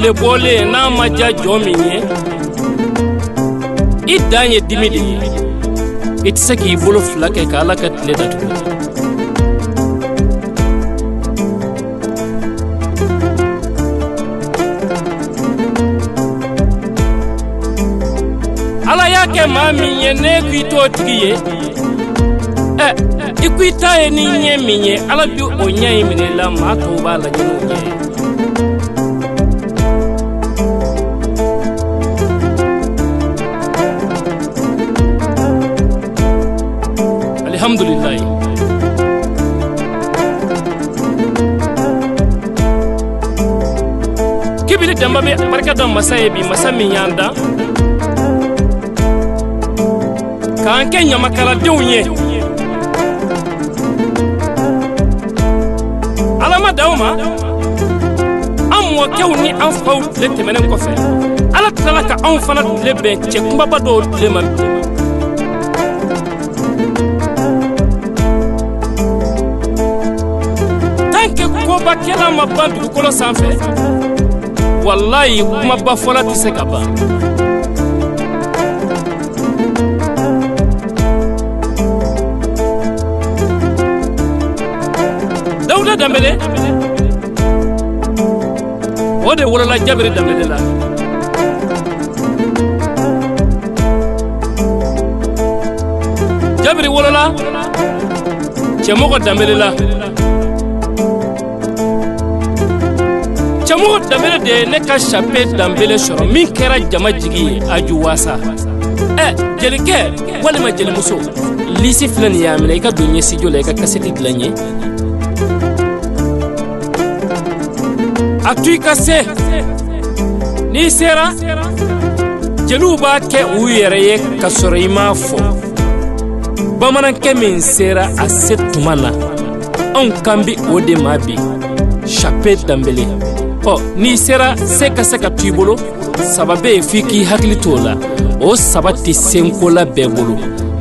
tile bɔlen n'a ma diya jɔn min ye, i dan ye dimi de ye. I tɛ se k'i bolo fila kɛ ka Ala ka tile datugu. Ala y'a kɛ maa min ye n'e k'i t'o tigi ye, i k'i ta ye ni ɲɛ min ye, Ala bi o ɲɛ in minɛ i la, maa tɔw b'a lajɛ n'o ɲɛ ye. Alhamdulillah. Kibili damba be barka don masaye bi masamin yanda kan kenya makala dewnye alama dawma amwo kewni an faul le temenen ko fe ala talaka an fana le be che kumba bado le man bakela ma bandu ko lo sanfé wallahi kuma ba fora ti se kaba Dawda Dembele wode wala la jabri Dembele la jabri wala la chemoko Dembele la Chamu Dembele de ne ka chape Dembele soro min kera jama jigi aju wasa jelike walima jelimuso lisi filan ya mina ika dunye sijo la ika kaseti dilanye atui kase ni sera jelu ba ke uyere ye kasoro ima fo bamanan ke min sera asetumana on kambi ode mabi chape Dembele ni sera seka tuibolo sababe fiki hakli tola o sabati senkola bebolo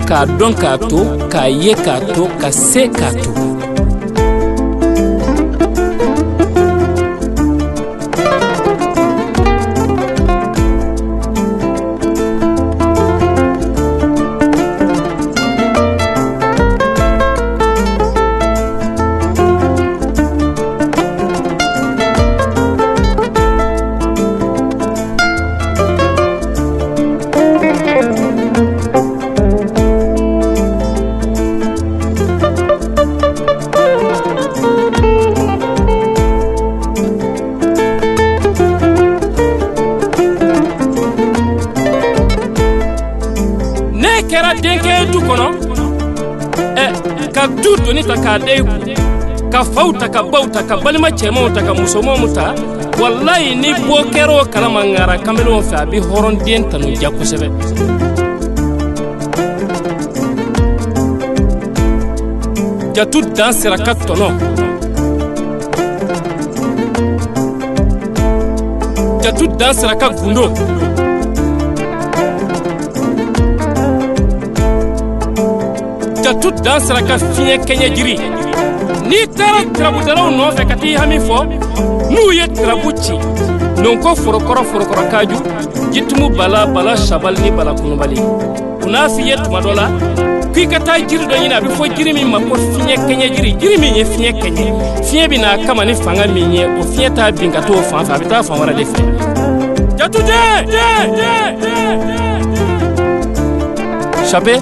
ka don ka to ka ye ka to ka se ka to ka fauta ka bauta ka balima chemo ta ka musomo muta wallahi ni bokero kala mangara kamelo fa bi horon den tanu jakusebe ja tout dans sera katono ja tout dans sera ka gundo ja tout dans sera ka fine kenya jiri ni tara trabu dalaw no fe kati hami fo nu ye trabuci non ko foro koro kaju jitmu bala shabalni bala kunubali unafi yet madola ki kata jiri do nyina bi fo jiri mi ma ko finye kenye jiri mi ye finye kenye finye bina kama ni fanga mi nye o finye ta binga to fanfa bita fanwara de fe jatude chape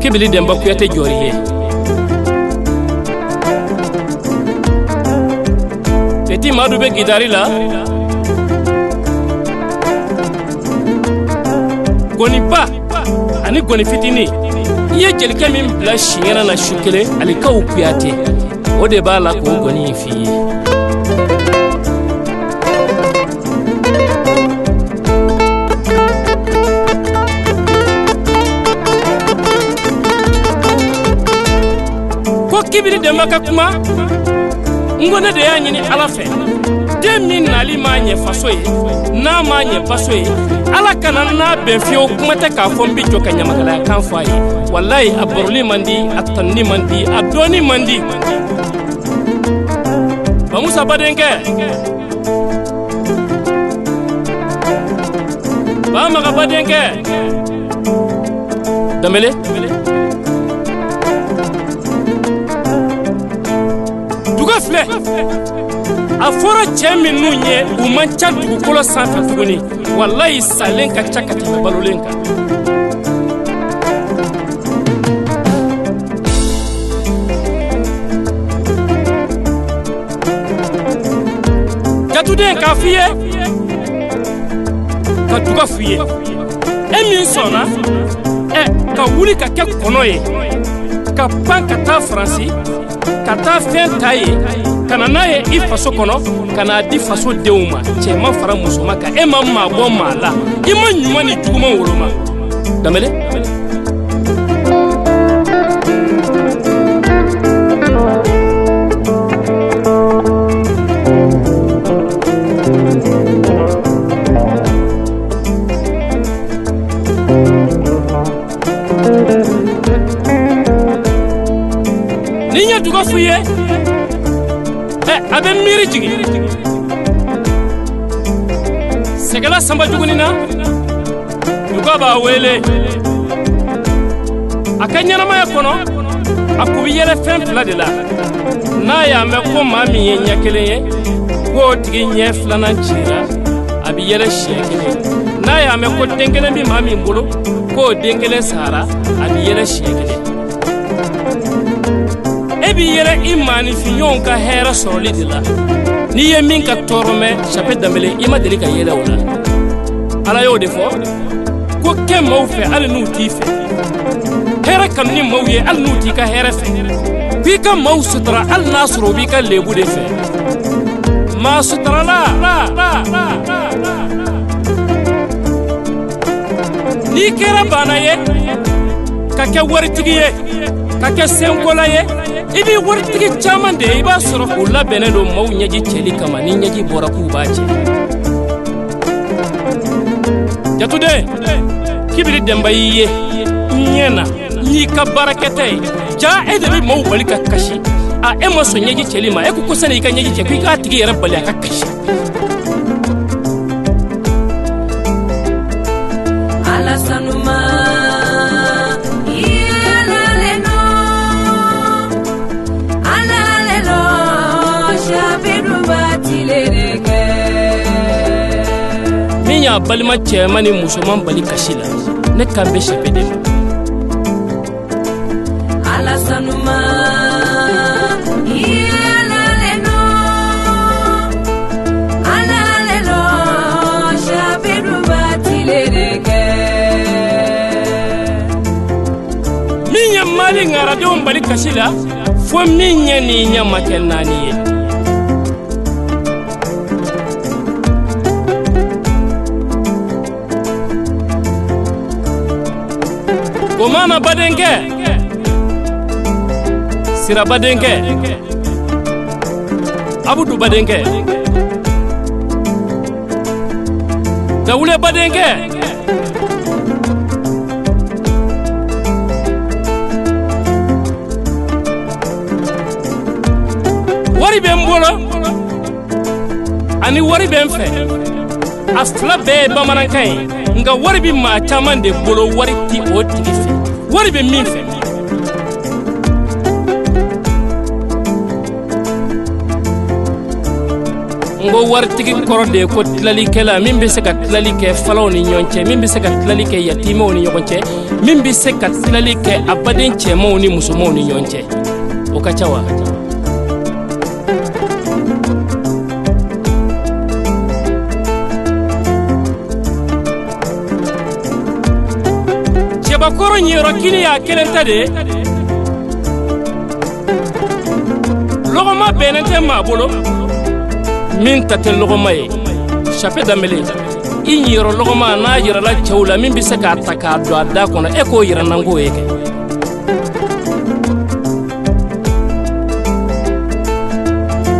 kibili demba kuyate joriye Eti madube gidari la Gonipa ani gonifitini ye jelike min bila shinyana na shukele alikaw kuyate o de b'a la k'o goni fi ye Kibili demba ka kuma ngone de ya nyini ala fe demi nali manye fasoye na manye basoye ala kana na benfio kuma te ka fombi joka nyamakala kan faye wallahi abroli mandi atanni mandi adoni mandi bamusa badenke denke Dembélé duga filɛ a fɔra cɛ minnu ye u man ca dugukolo sanfɛ tuguni wallahi salen ka ca ka tɛmɛ balolen kan jatuden ka f'i ye ka duga f'i ye e min sɔnna ka wuli ka kɛ kɔnɔ ye ka pan ka taa Faransi ka taa fɛn ta ye ka na n'a ye i faso kɔnɔ ka n'a di faso denw ma cɛman fara musoman kan e ma maa bɔ maa la i ma ɲuman ni juguman woloma Dembélé Abem miri jigi Segala samba jugunina Yugaba wele Akanyana maya kono Akubiyele fempla de la Naya meko mami ye nyakeleye Kuotigi nye flana nchira Abiyele shekele Naya meko dengele mi mami mbulu Kuo dengele sahara Abiyele shekele Ebiyere imani fiyon ka hera soroli dila ni yemin ka torome chapet Dembélé ima deli ka yela wala ala yo defo ko kem mawfe al nuti fe hera kam ni mawye al nuti ka hera fe bi ka maw sutra al nasru bi ka lebu de fe ma sutra la ni kera bana ye ka ke wartigi ye ka ke senkola ye ibi wartigi chaman de iba soro kula benelo maw nyaji cheli kama ni nyaji bora ku baaje jatude kibiri dembayiye nyena ni ka barakete ja edeli maw balika kashi a emoso nyaji cheli ma eku kosene ka nyaji cheki ka tigi rabbali ka kashi ala sanuma balima cɛman ni musoman bali kasi la ne kan bɛ sɛbɛ de ma alasanuma ialaleno alalelo shabiruba tilereke min ye mali ŋaradenw bali kasi la fo min ye ni ɲamakɛ naani ye Gomana badenke Sira badenke Abudu badenke Daoule badenke Wari bembolo Ani wari bemfe Afla be bamarankai nga wari bi ma chaman de bolo wari ti o ti What do you mean for me? Ngo wartigi korode ko tilali kala min be se ka tilali ke falaw ni nyonche min be se ka tilali ke yatimaw ni nyonche min be se ka tilali ke abaden chemaw ni musumaw ni nyonche o ka chawa Bakoro nyorokini ya kelenta de Logoma benente mabolo min tatel logoma ye Chapet Dembélé inyoro logoma na yira la chawla min bise ka taka do ada kono e ko yira nango yeke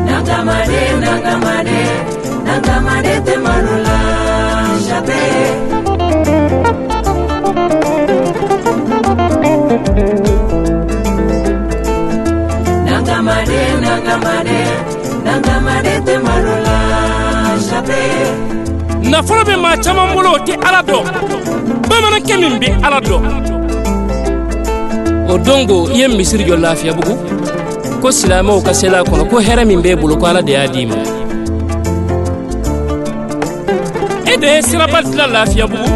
Nangamade nangamade te manula Chapet nafolo be ma chama mbolo ti alado bamana kemin be alado odongo yem misiri jo lafia bugu ko silama o kasela kono ko heramin be bulo ko ala de adima ede sira batla lafia bugu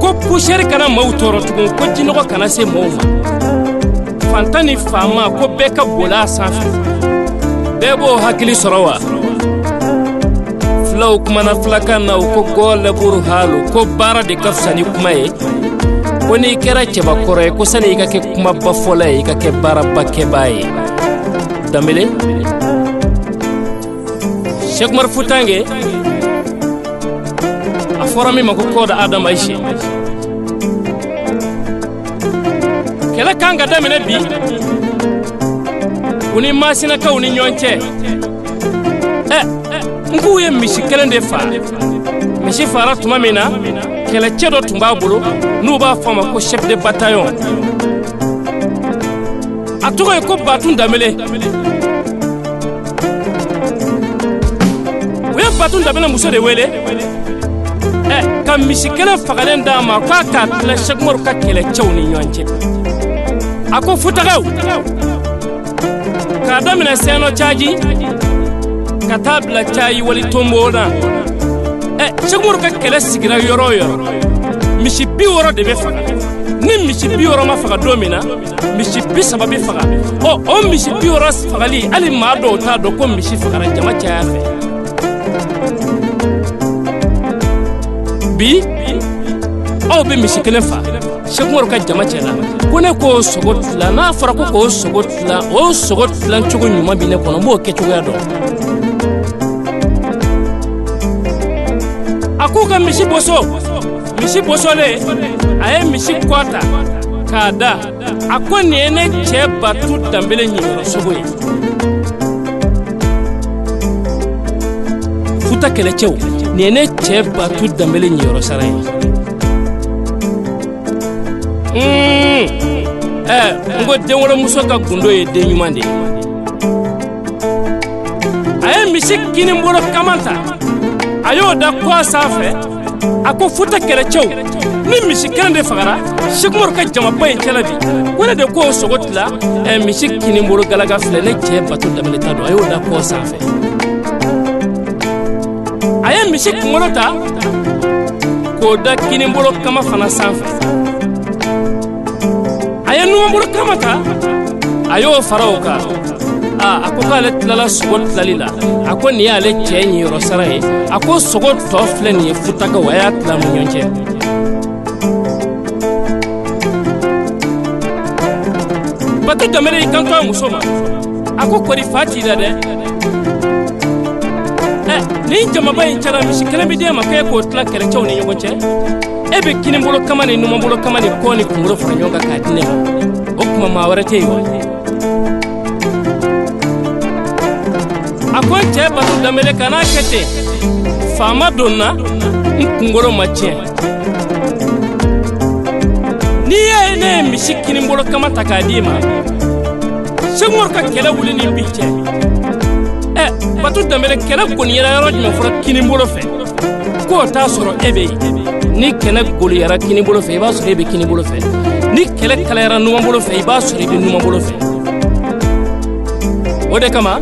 ko pusher kana mawtoro tugun ko jinno ko kana se moma fantani fama ko beka bola safi bebo hakili sorowa flaw kumana flakana ko golle buru halu ko bara de kafsani kumaye woni kera cheba kore ko sani ka ke kuma bafolay ka ke bara bakke baye damele Cheikh Mar Foutange aforami mako koda adam aishi kela kanga damene bi uni masina ka uni nyonche nguye mishikele ndefa mishifara tumamina kele chedo tumbabulo nuba fama ko chef de bataillon atuko ko batun damele we batun damele musode wele kam mishikele fagale ndama kwa katla shagmor ka kele chawni nyonche ako futagaw ka damene seno chaji katabla chai wali tombona chagmor ka kele sigira yoro mishi bioro de befa ni mishi bioro mafaga domina mishi bisa babefa o mishi bioro sfagali ali mado ta do ko mishi fagara jama chafe bi o be mishi kelefa chagmor ka jama chela kone ko sogotla na fara ko sogotla o sogotla chugo nyuma bine kono mo kechugo ado akuka mishi boso Mishi Bosole, I am Mishi Kwata, Kada, Akoniene, Cheba, tout Tambeleni, Soboy. Futa Kelecho, Nene, Cheba, tout Tambeleni, Rosaray. What they want Musoka Kundoe, Denumandi. I am Mishi Kinimbo of Kamanta. Ayo da kwa safe. Ako futa kele chow ni mishikane de fagara shikmor ka jama baye chalabi wala de ko sogotla e mishikini mboro galaga flene che batun damle tado ayo da ko safe aye mishik molota ko da kini mboro kama fana safe aye no mboro kama ta ayo farauka ako kale tlala sugot lalila ako ni ale chenyi rosare ako sugot tofle ni futaka waya tla munyonje batu damere kanto musoma ako kori fati dade ni jama bayin chara mishikele bidia makaye ko tla kere chawni yongoche ebe kinimbulo kamani numambulo kamani koni kumuro fanyonga kadine okuma mawarete yo Akon che batu damele kana kete fama donna ngoro mache ni ene mishikini mbolo kama takadima shemor ka kela wulini biche batu damele kela koniera yarojme fura kini mbolo fe ko ta soro ebe ni kela goliyara kini mbolo fe ba soro ebe kini mbolo fe ni kela kala yara numa mbolo fe ba soro ebe numa mbolo fe ode kama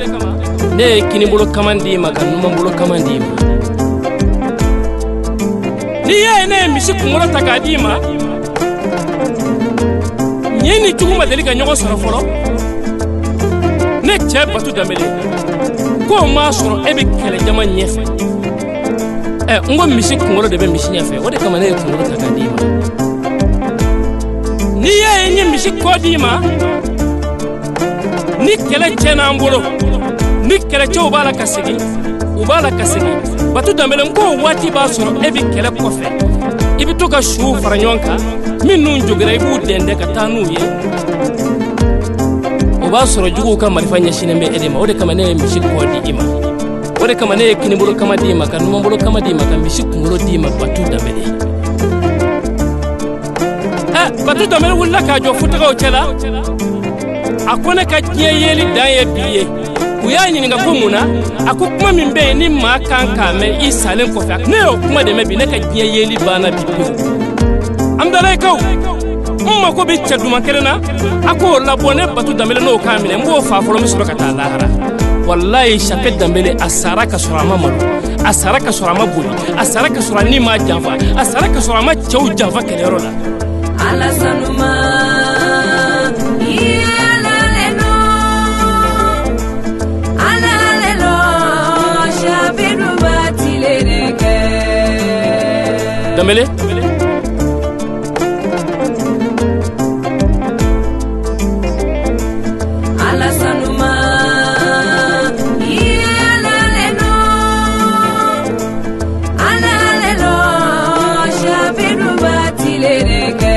ne kinimbolo kamandi maka numambolo kamandi ni ene misikumura takadima nyeni chuma delika nyogo soro foro ne cheba tu damele ko ma soro ebe kele jama nyefe ngo misikumura debe misinyefe wode kama ne kumura takadima ni ene misikodima ni kele chena mbolo ni kele cho ubala kasigi batu damele ngo wati basoro ebi kele kofe ibi toka shu faranyonka minu njogere ibu dende katanu ye ubasoro jugo kama rifanya shinembe edema ode kama ne mishiko di ima ode kama ne kinibolo kama di ima kanu mbolo kama di ima kanu mishiko ngoro di ima batu damele batu damele wulaka jo futaka ochela akone ka tiye yeli daye biye Kuyani nga kumuna akukuma mimbe ni makanka me isalen ko fak ne okuma de mebi ne ka yeli bana bipu amdalay ko umma ko bicca duma kelena akko labone batu damele no kamine mbo fa folo misro kata lahara wallahi chapet damele asara ka surama malu asara ka surama boli asara ka surani ma java asara ka surama chau java kelero la ala sanuma Damele Alasanuma Ialaleno Alalelo Shabinu batilereke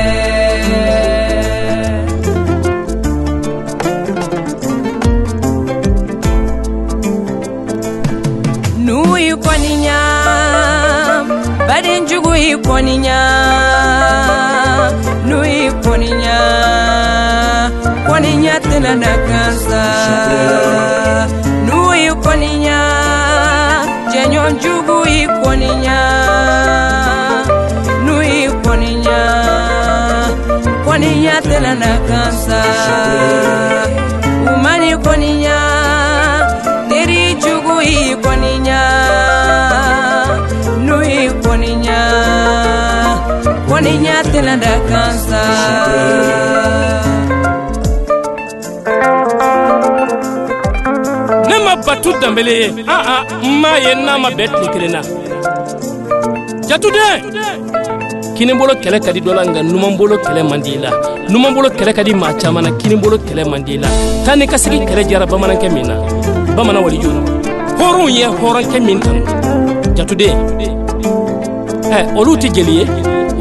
Nuyu kwa ninya Badenjugu ikoninya, nu ikoninya, koninya tena nakasa. Nu ikoninya, jenonjugu ikoninya, nu ikoninya, koninya tena nakasa. Umani koninya, teri jugu ikoninya. Waninya telanda kansa Nema batu dambele ma ye nama bet likrena Jatude Kinembolo kele kadi dolanga numambolo kele mandila numambolo kele kadi machamana kinembolo kele mandila tani kasigi kele jara bamana kemina bamana walijuna Horun ye horan kemintan Jatude oluti geliye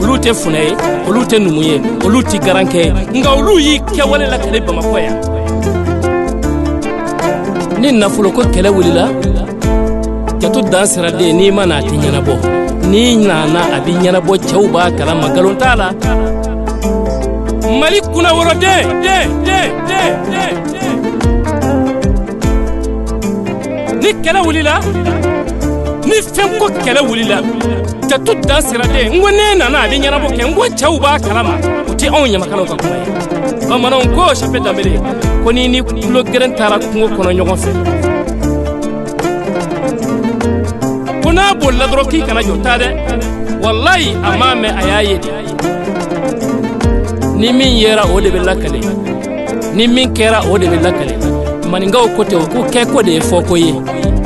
Olute funaye, olute numuye, oluti garanke, nga oluyi kewale la kele bamakoya. Ni nafuloko kele wulila, kato dansera de ni mana ati nyanabo. Ni nana abi nyanabo chauba kala magalontala. Mali kuna woro de. Ni kele wulila, ni femko kele wulila. Tout dans ce radé, on est nana, des nana boké, on est chauba kalama, on est on y a macano comme ça. Comme on coche à peine d'amélé, on est ni le grand tarakungo qu'on a yonfé. On a pour la drogue qui a yotade, wallahi amame ayaye. Ni min yera ode belakale, ni min kera ode belakale. Maninga okote oku keko de fokoye.